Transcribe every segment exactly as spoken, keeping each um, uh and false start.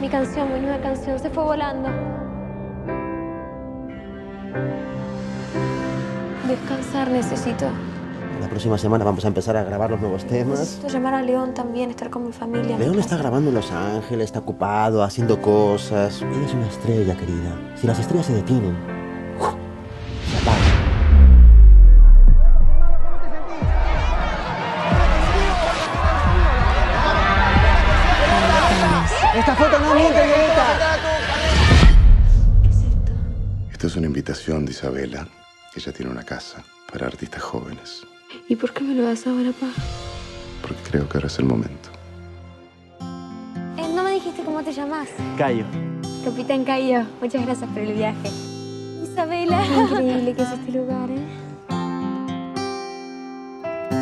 Mi canción, mi nueva canción, se fue volando. Descansar necesito. La próxima semana vamos a empezar a grabar los nuevos temas. Necesito llamar a León también, estar con mi familia. León está grabando en Los Ángeles, está ocupado, haciendo cosas. Ella es una estrella, querida. Si las estrellas se detienen, ¡uf!, se apagan. ¡Esta foto no miente, Violeta! ¿Qué es esto? Esto es una invitación de Isabela. Ella tiene una casa para artistas jóvenes. ¿Y por qué me lo das ahora, pa? Porque creo que ahora es el momento. Eh, no me dijiste cómo te llamás. Cayo. Capitán Cayo, muchas gracias por el viaje. Isabela. Qué increíble que es este lugar, ¿eh?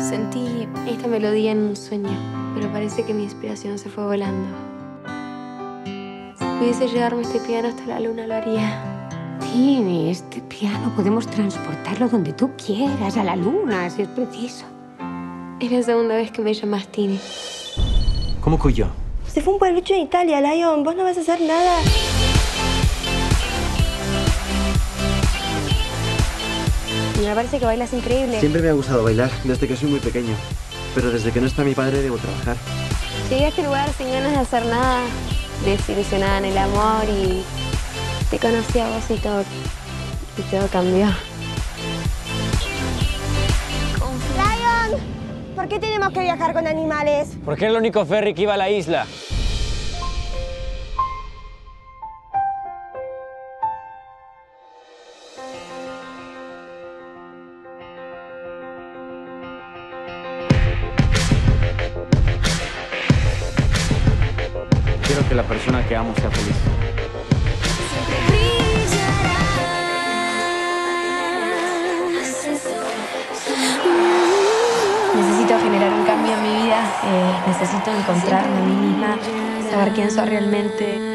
Sentí esta melodía en un sueño, pero parece que mi inspiración se fue volando. Si pudiese llevarme este piano hasta la luna, lo haría. Tini, este piano podemos transportarlo donde tú quieras, a la luna, si es preciso. Es la segunda vez que me llamas Tini. ¿Cómo Cuyo? Se fue un pueblucho en Italia, León. Vos no vas a hacer nada. Me parece que bailas increíble. Siempre me ha gustado bailar, desde que soy muy pequeño. Pero desde que no está mi padre, debo trabajar. Llegué a este lugar sin ganas de hacer nada. Desilusionada en el amor y te conocí a vos y todo, y todo cambió. ¡Lion! ¿Por qué tenemos que viajar con animales? Porque era el único ferry que iba a la isla. Quiero que la persona que amo sea feliz. Necesito generar un cambio en mi vida. Eh, necesito encontrarme a mí misma, saber quién soy realmente.